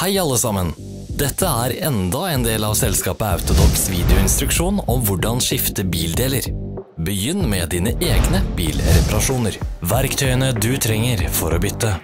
Hei allesammen! Dette enda en del av Sälskapet Autodops videoinstruksjon om hvordan skifte bildeler. Begynn med dine egne bilreparasjoner. Verktøyene du trenger for å bytte.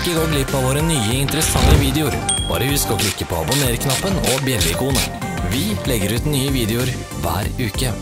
Ikke gå glipp av våre nye interessante videoer. Bare husk å klikke på abonner-knappen og bjelle-ikonet. Vi legger ut nye videoer hver uke.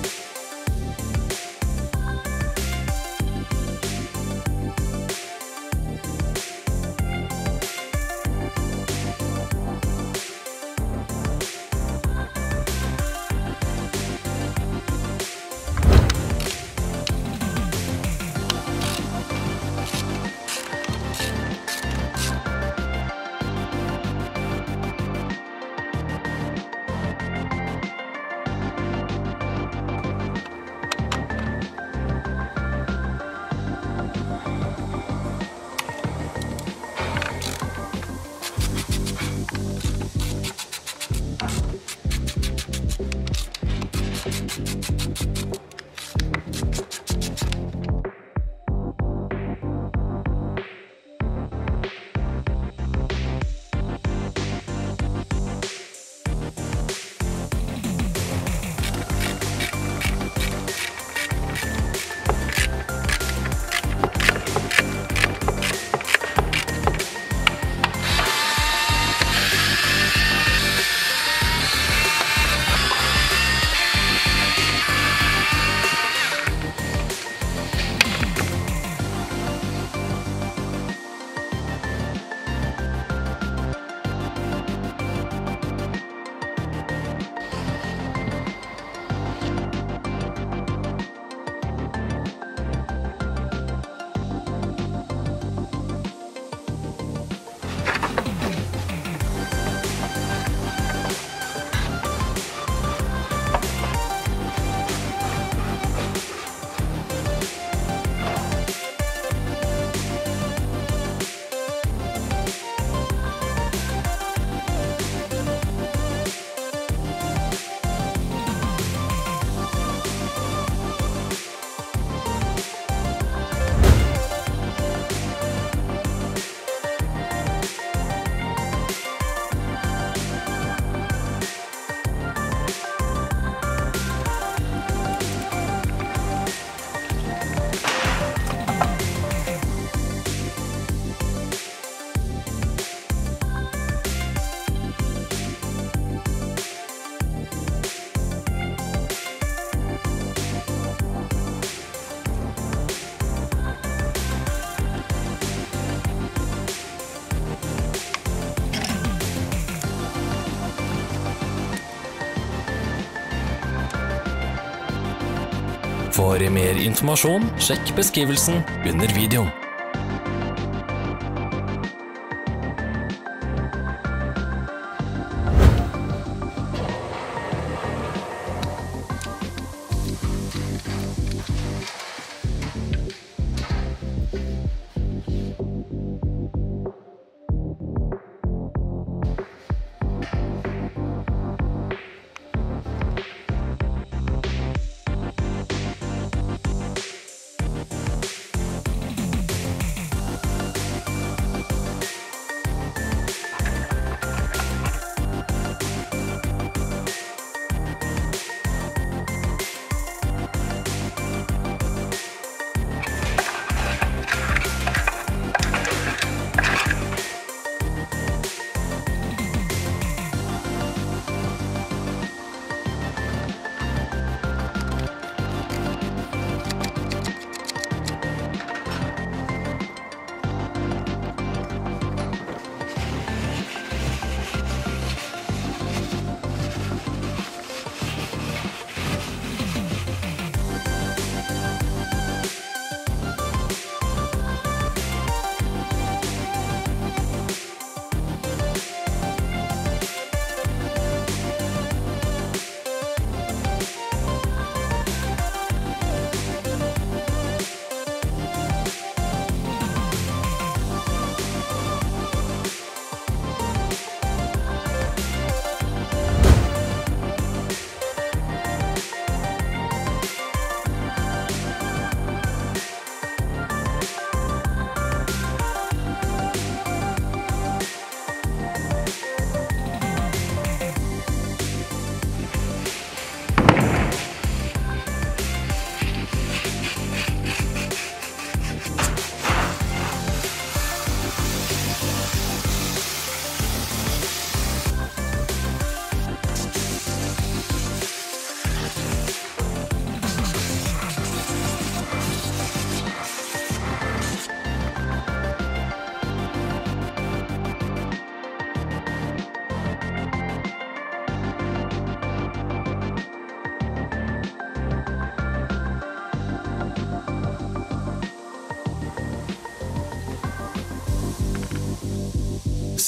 For mer informasjon, sjekk beskrivelsen under videoen.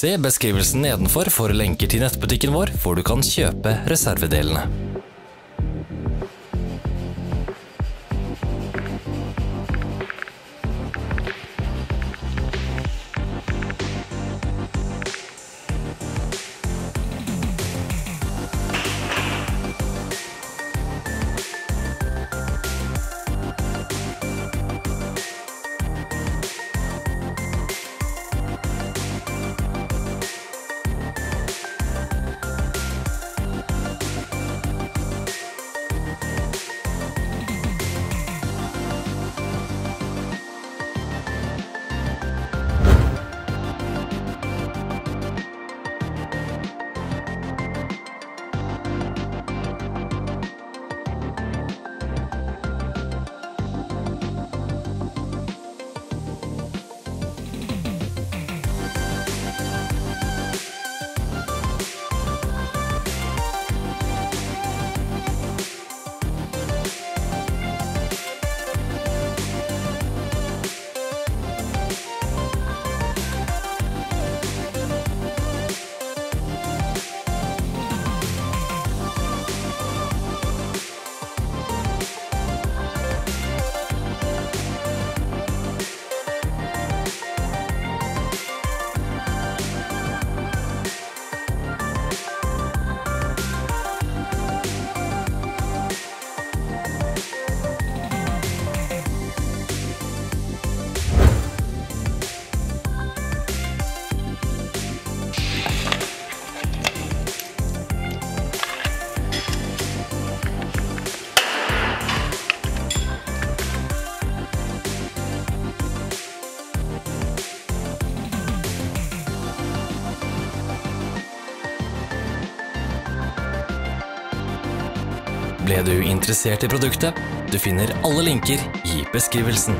Se beskrivelsen nedenfor for lenker til nettbutikken vår, hvor du kan kjøpe reservedelene. Er du interessert i produktet? Du finner alle linker i beskrivelsen.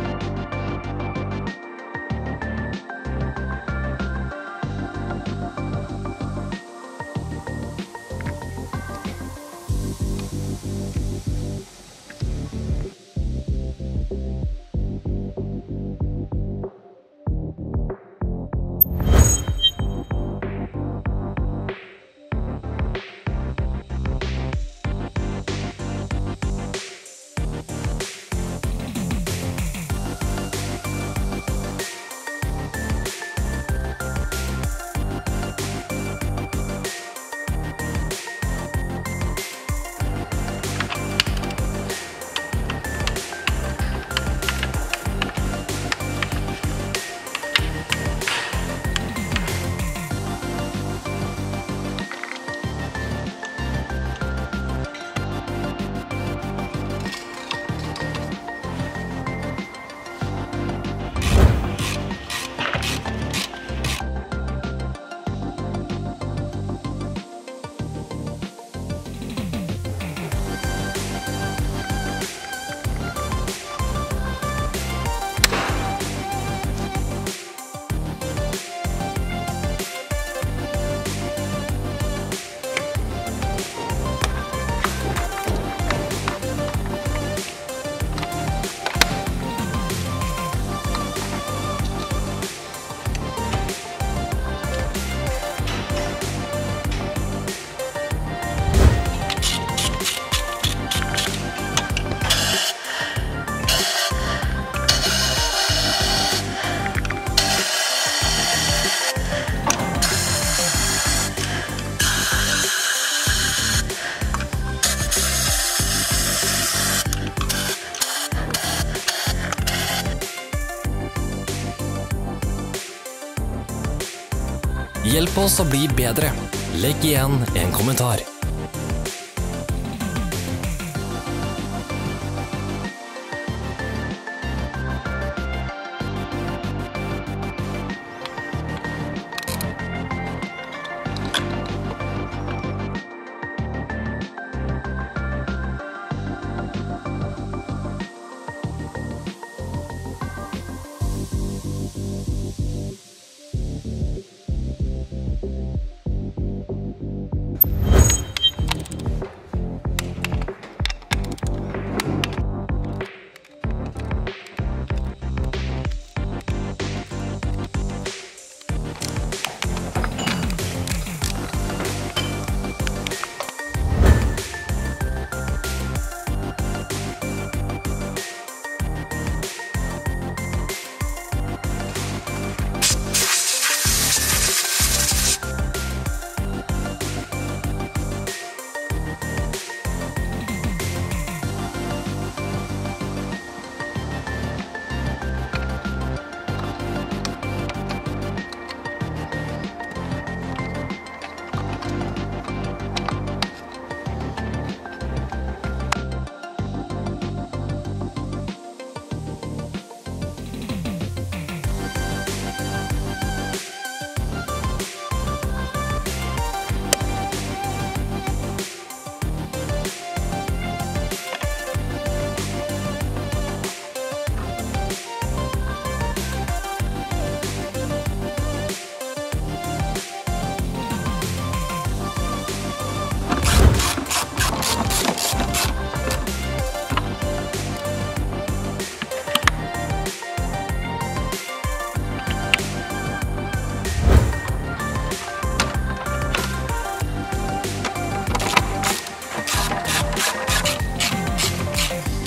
Hjälp oss att bli bättre. Lägg igen en kommentar.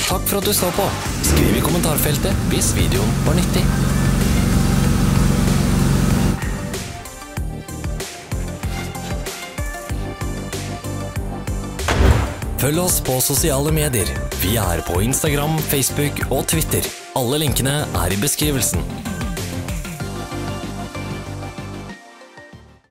Takk for at du så på. Skriv I kommentarfeltet hvis videoen var nyttig. Følg oss på sosiale medier. Vi på Instagram, Facebook og Twitter. Alle linkene i beskrivelsen.